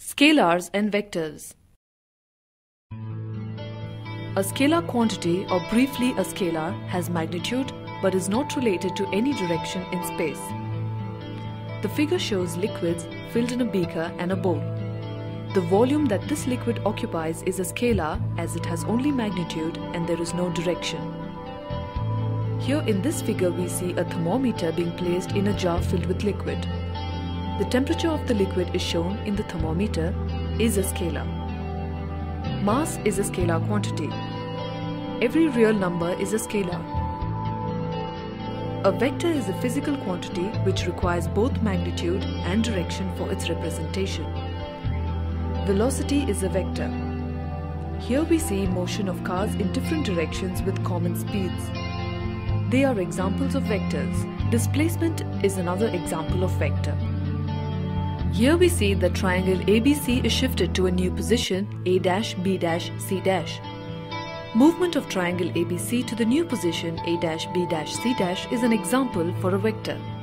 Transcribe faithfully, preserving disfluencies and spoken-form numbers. Scalars and vectors. A scalar quantity, or briefly a scalar, has magnitude but is not related to any direction in space. The figure shows liquids filled in a beaker and a bowl. The volume that this liquid occupies is a scalar, as it has only magnitude and there is no direction. Here in this figure we see a thermometer being placed in a jar filled with liquid. The temperature of the liquid is shown in the thermometer is a scalar. Mass is a scalar quantity. Every real number is a scalar. A vector is a physical quantity which requires both magnitude and direction for its representation. Velocity is a vector. Here we see motion of cars in different directions with common speeds. They are examples of vectors. Displacement is another example of vector. Here we see that triangle A B C is shifted to a new position A', B', C'. Movement of triangle A B C to the new position A', B', C' is an example for a vector.